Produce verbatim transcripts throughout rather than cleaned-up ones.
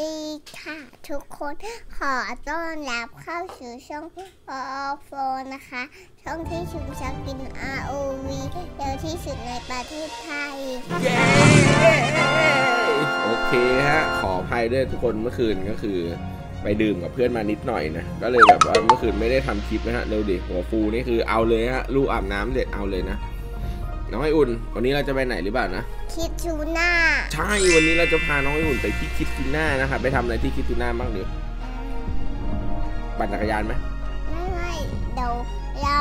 ดีค่ะทุกคนขอต้อนรับเข้าสู่ช่องรอฟนะคะช่องที่ชุมชนกิน อาร์ โอ วี เร็วที่สุดในประเทศไทยเย้โอเคฮะขออภัยด้วยทุกคนเมื่อคืนก็คือไปดื่มกับเพื่อนมานิดหน่อยนะก็เลยแบบว่าเมื่อคืนไม่ได้ทำคลิปนะฮะเร็วดิหัวฟูนี่คือเอาเลยฮะลูกอาบน้ำเด็ดเอาเลยนะน้องไออุ่นวันนี้เราจะไปไหนหรือเปล่านะคิดทูน่าใช่วันนี้เราจะพาน้องไออุ่นไปที่คิดทูน่านะคะไปทำอะไรที่คิดทูน่าบ้างดิปั่นจักรยานไหมไม่ไม่เดี๋ยวเรา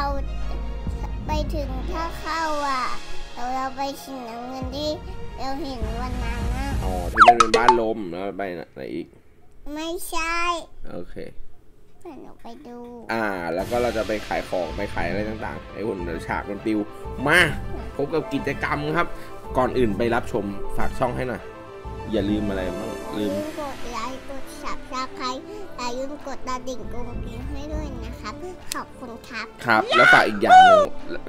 ไปถึงถ้าเข้าอ่ะเดี๋ยวเราไปชิงน้ำเงินที่เราเห็นวันนั้นอ๋อที่มันเป็นบ้านลมแล้วไปไหนอีกไม่ใช่โอเคหนูไปดูอ่าแล้วก็เราจะไปขายของไปขายอะไรต่างๆไอ้หุ่นเดี๋ยวฉากมันปิวมาพบกับกิจกรรมครับก่อนอื่นไปรับชมฝากช่องให้หน่อยอย่าลืมอะไรบ้างลืมกดไลค์กดซับสไครบ์อย่าลืมกดดาวดิ่งกดกิ๊งให้ด้วยนะครับขอบคุณครับครับแล้วฝากอีกอย่างนึง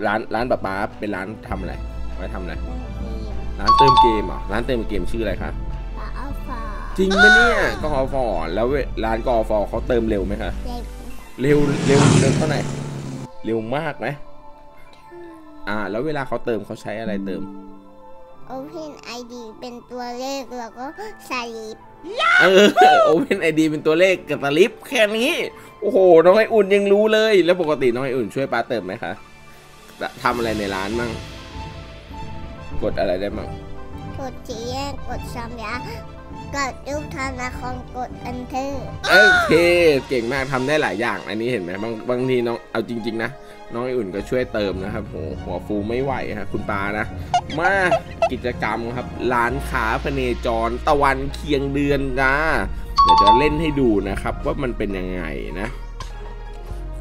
ร้านร้านป๊าเป็นร้านทำอะไรไว้ทำอะไรร้านเติมเกมอ่ะร้านเติมเกมชื่ออะไรคะจริงไหมเนี่ยกอฟอแล้วร้านกอฟอเขาเติมเร็วไหมคะเร็วเร็วเร็วเท่าไหร่เร็วมากไหมอ่าแล้วเวลาเขาเติมเขาใช้อะไรเติม Open ไอ ดี เป็นตัวเลขแล้วก็สลิปเออ Open ไอ ดี เป็นตัวเลขกับสลิปแค่นี้โอ้โหน้องไออุ่นยังรู้เลยแล้วปกติน้องไออุ่นช่วยป้าเติมไหมคะทำอะไรในร้านมั่งกดอะไรได้มั่งกดจีแยกกดซ้ำยากดรูปธนาคารกดอันเทอร์โอเคเก่งมากทำได้หลายอย่างอันนี้เห็นไหมบางบางทีน้องเอาจริงๆนะน้องไออุ่นก็ช่วยเติมนะครับโหหัวฟูไม่ไหวฮะคุณปานะมากิจกรรมครับร้านค้าพเนจรตะวันเคียงเดือนนะเดี๋ยวจะเล่นให้ดูนะครับว่ามันเป็นยังไงนะ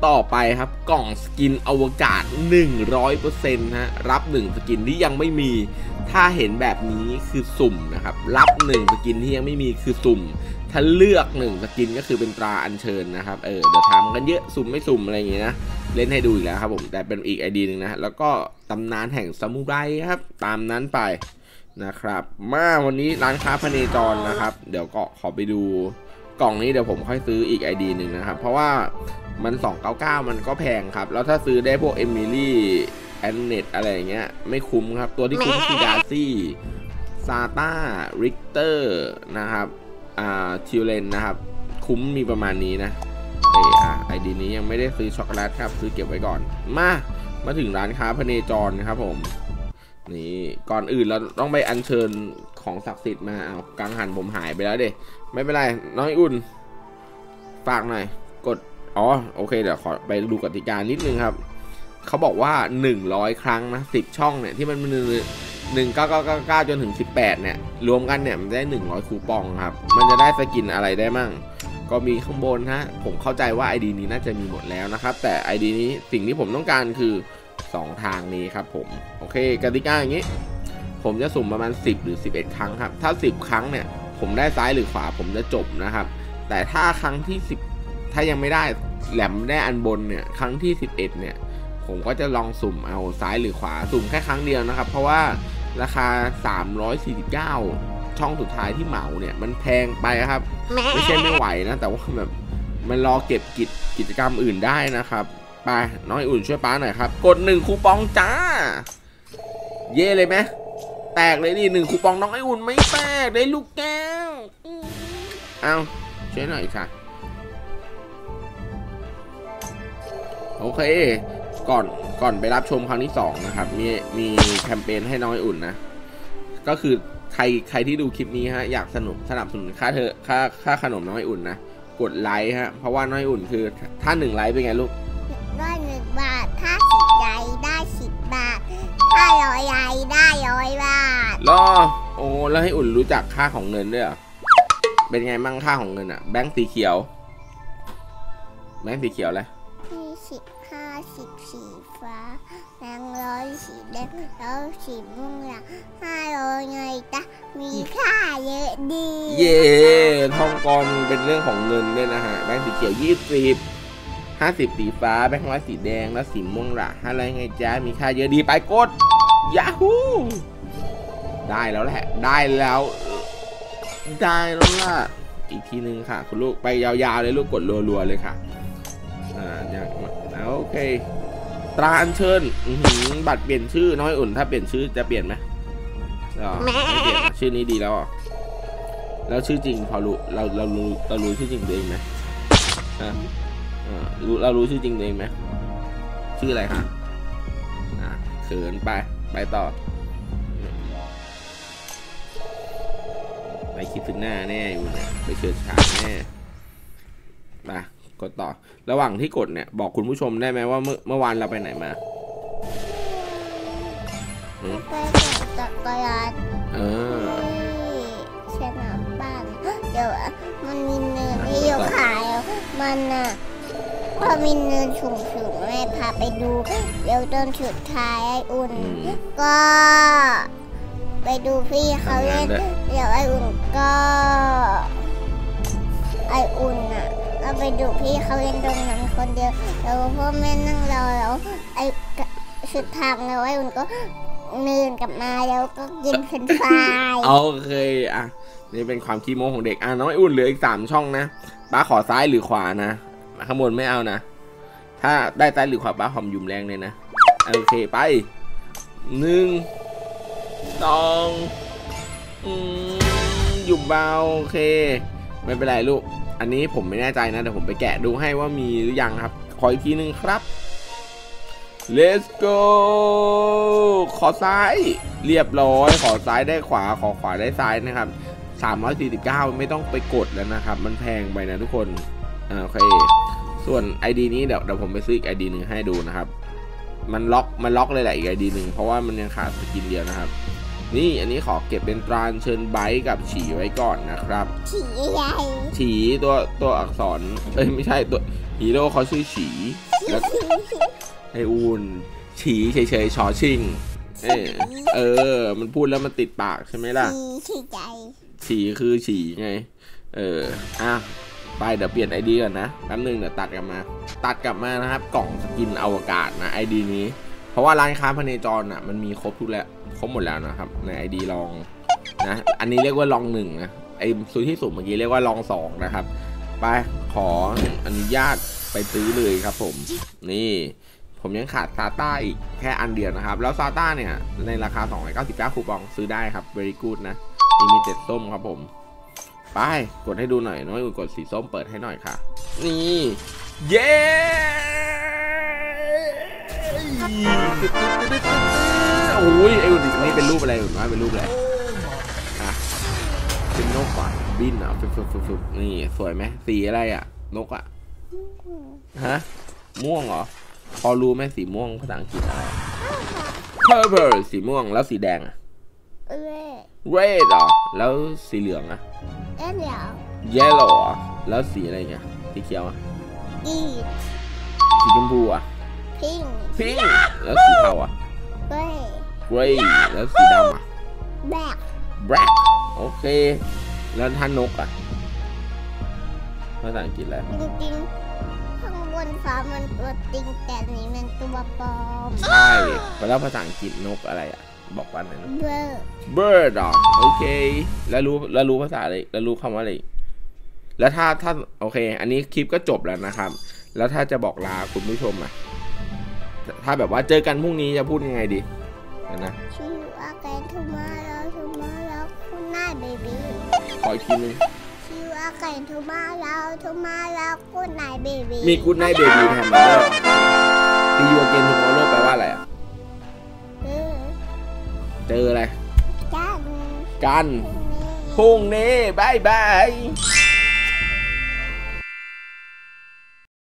ต่อไปครับกล่องสกินอวกาศ หนึ่งร้อยเปอร์เซ็นต์ ฮะรับหนึ่งสกินที่ยังไม่มีถ้าเห็นแบบนี้คือสุ่มนะครับรับหนึ่งสกินที่ยังไม่มีคือสุ่มถ้าเลือกหนึ่งสกินก็คือเป็นตราอัญเชิญนะครับเออเดี๋ยวทำกันเยอะสุ่มไม่สุ่มอะไรอย่างเงี้ยนะเล่นให้ดูอีกแล้วครับผมแต่เป็นอีกไอเดียนึงนะแล้วก็ตำนานแห่งซามูไรครับตามนั้นไปนะครับมาวันนี้ร้านค้าพเนจรนะครับเดี๋ยวก็ขอไปดูกล่องนี้เดี๋ยวผมค่อยซื้ออีกไอเดียนึงนะครับเพราะว่ามันสองร้อยเก้าสิบเก้ามันก็แพงครับแล้วถ้าซื้อได้พวกเอมิลี่แอนเนตอะไรอย่างเงี้ยไม่คุ้มครับตัวที่คุ้มคือดาซี่ซาต้าริกเตอร์นะครับอ่าทิวเลนนะครับคุ้มมีประมาณนี้นะเออไอดีนี้ยังไม่ได้ซื้อช็อกโกแลตครับซื้อเก็บไว้ก่อนมามาถึงร้านค้าพเนจรนะครับผมนี่ก่อนอื่นเราต้องไปอัญเชิญของศักดิ์สิทธิ์มาเอากังหันผมหายไปแล้วเด็กไม่เป็นไรน้องอุ่นฝากหน่อยกดอ๋อโอเคเดี๋ยวขอไปดูกติกานิดนึงครับเขาบอกว่าหนึ่งร้อยครั้งนะสิบช่องเนี่ยที่มันหนึ่งพันเก้าร้อยเก้าสิบเก้าจนถึงสิบแปดเนี่ยรวมกันเนี่ยมันได้หนึ่งร้อยคูปองครับมันจะได้สกินอะไรได้มั่งก็มีข้างบนฮะผมเข้าใจว่า ไอ ดี นี้น่าจะมีหมดแล้วนะครับแต่ ไอ ดี นี้สิ่งที่ผมต้องการคือสองทางนี้ครับผมโอเคกติกาอย่างนี้ผมจะสุ่มประมาณสิบหรือสิบเอ็ดครั้งครับถ้าสิบครั้งเนี่ยผมได้ซ้ายหรือขวาผมจะจบนะครับแต่ถ้าครั้งที่สิบถ้ายังไม่ได้แหลมได้อันบนเนี่ยครั้งที่สิบเอ็ดเนี่ยผมก็จะลองสุ่มเอาซ้ายหรือขวาสุ่มแค่ครั้งเดียวนะครับเพราะว่าราคาสามร้อยสี่สิบเก้าช่องสุดท้ายที่เหมาเนี่ยมันแพงไปครับไม่ใช่ไม่ไหวนะแต่ว่าแบบมันรอเก็บกิจกิจกรรมอื่นได้นะครับไปน้องอุ่นช่วยป้าหน่อยครับกดหนึ่งคูปองจ้าเย่เลยไหมแตกเลยดิหนึ่งคูปองน้องไออุ่นไม่แตกได้ลูกแก้วเอาช่วยหน่อยค่ะโอเคก่อนก่อนไปรับชมครั้งที่สองนะครับมีมีแคมเปญให้น้องไออุ่นนะก็คือใครใครที่ดูคลิปนี้ฮะอยากสนุกสนับสนุนค่าเธอค่าค่าขนมน้องไออุ่นนะกดไลค์ฮะเพราะว่าน้องไออุ่นคือถ้าหนึ่งไลค์เป็นไงลูกได้หนึ่งบาทถ้าสิบไลค์ได้สิบบาทถ้าร้อยไลค์ได้ร้อยบาทรอโอ้แล้วให้อุ่นรู้จักค่าของเงินด้วยเหรอเป็นไงมั่งค่าของเงินอะแบงค์สีเขียวแบงค์สีเขียวอะไรยี่สิบห้าสิบสีฟ้าแบงค์ร้อยสีแดงร้อยสีม่วงละห้าร้อยไงจ๊ะมีค่าเยอะดีเย่ทองกรเป็นเรื่องของเงินด้วยนะฮะแบงค์สีเขียวยี่สิบห้าสิบสีฟ้าแบงค์ร้อยสีแดงแล้วสีม่วงละห้าร้อยไงจ๊ะมีค่าเยอะดีไปกดยาฮูได้แล้วแหละได้แล้วได้แล้วล่ะ อีกทีนึงค่ะคุณลูกไปยาวๆเลยลูกกดรัวๆเลยค่ะอ่าอย่างโอเคตราอัญเชิญบัตรเปลี่ยนชื่อน้อยอุ่นถ้าเปลี่ยนชื่อจะเปลี่ยนไหมชื่อนี้ดีแล้วแล้วชื่อจริงพอรู้เราเรารู้เรารู้ชื่อจริงตัวเองไหมอ่ารู้เรารู้ชื่อจริงตัวเองไหมชื่ออะไรคะอ่าเขินไปไปต่อไปคิดถึงหน้าแน่อยู่เนี่ยไปเชิดฉากแน่มากดต่อระหว่างที่กดเนี่ยบอกคุณผู้ชมได้ไหมว่าเมื่อเมื่อวานเราไปไหนมาไปจักรยานเออสนามบ้านเดี๋ยวมันมีเนินที่อยู่ขายมันอ่ะพอมีเนินสูงๆแม่พาไปดูเดี๋ยวจนสุดท้ายไออุ่นก็ไปดูพี่เขาเล่นเดี๋ยวไออุ่นก็ไออุ่นอ่ะก็ไปดูพี่เขาเล่นตรงนั้นคนเดียวแล้วพ่อแม่นั่งรอแล้วไอสุดทางแล้วไออุ่นก็เนินกลับมาแล้วก็กินเฟรนช์ฟรายโอเคอ่ะนี่เป็นความขี้โม้ของเด็กอ่ะน้อยอุ่นเหลืออีกสามช่องนะป้าขอซ้ายหรือขวานะข้างบนไม่เอานะถ้าได้ซ้ายหรือขวาป้าหอมยุ่มแรงเลยนะโอเคไปหนึ่งสองยุ่มเบาโอเคไม่เป็นไรลูกอันนี้ผมไม่แน่ใจนะเดี๋ยวผมไปแกะดูให้ว่ามีหรือยังครับขออีกทีหนึ่งครับLet's go ขอซ้ายเรียบร้อยขอซ้ายได้ขวาขอขวาได้ซ้ายนะครับสามร้อยสี่สิบเก้าไม่ต้องไปกดแล้วนะครับมันแพงไปนะทุกคนอ่าโอเคส่วน ไอ ดี นี้เดี๋ยวเดี๋ยวผมไปซื้ออีก ไอ ดี หนึ่งให้ดูนะครับมันล็อกมันล็อกเลยแหละอีก ไอ ดี หนึ่งเพราะว่ามันยังขาดสกินเดียวนะครับนี่อันนี้ขอเก็บเป็นตราเชิญไบค์กับฉีไว้ก่อนนะครับฉีอะไรฉีตัวตัวอักษรเอ้ยไม่ใช่ตัวฮีโร่เขาชื่อฉีแล้วไออุ่นฉีเฉยๆชอชิงเออเออมันพูดแล้วมันติดปากใช่ไหมล่ะฉีใจฉีคือฉีไงเอออ่ะไปเดี๋ยวเปลี่ยนไอดีก่อนนะแป๊บนึงเดี๋ยวตัดกลับมาตัดกลับมานะครับกล่องสกินอวกาศนะไอดีนี้เพราะว่าร้านค้าพเนจรอ่ะมันมีครบทุกแล้วครบหมดแล้วนะครับในไอดีลองนะอันนี้เรียกว่าลองหนึ่งนะไอสูตรที่สูตรเมื่อกี้เรียกว่าลองสองนะครับไปขออนุญาตไปซื้อเลยครับผมนี่ผมยังขาดซาต้าอีกแค่อันเดียวนะครับแล้วซาต้าเนี่ยในราคาสองร้อยเก้าสิบเก้าคูปองซื้อได้ครับ very good นะมีมีเจ็ดส้มครับผมไปกดให้ดูหน่อยน้อยกดสีส้มเปิดให้หน่อยค่ะนี่เย้โอ้ยไอ้อุ่นนี่เป็นรูปอะไรอุ่นว่าเป็นรูปอะไรนะเป็นนกป่ะบินอ่ะฟุบๆนี่สวยไหมสีอะไรอ่ะนกอ่ะฮะม่วงเหรอพอรู้ไหมสีม่วงภาษาอังกฤษอะไร purple สีม่วงแล้วสีแดงอะ red เหรอแล้วสีเหลืองอะ yellow อ่ะแล้วสีอะไรเงี้ยสีเขียวอะ green สีชมพูอะ pink pink แล้วสีเทาอะ gray gray แล้วสีดำอะ black black โอเคแล้วท่านนกอะภาษาอังกฤษอะไรบนฟ้ามันตัวจริงแต่นี้มันตัวปลอมใช่แล้วภาษาอังกฤษนกอะไรอ่ะบอกว่าอะไรนะ bird bird หรอโอเคแล้วรู้แล้วรู้ภาษาอะไรแล้วรู้คำว่าอะไรแล้วถ้าถ้าโอเคอันนี้คลิปก็จบแล้วนะครับแล้วถ้าจะบอกลาคุณผู้ชมอ่ะถ้าแบบว่าเจอกันพรุ่งนี้จะพูดยังไงดีนะชิวอาแกนทูมาแล้วทูมาแล้วคุณนายเบบี้ขออีกทีนึงไก่ทูมาแล้วทูมาแล้วกูนายเบบี้มีกูนายเบบี้ทำมาด้วยตีวัวเกนทูมาโลแปลว่าอะไรอ่ะเจออะไรกันกันพรุ่งนี้บายบาย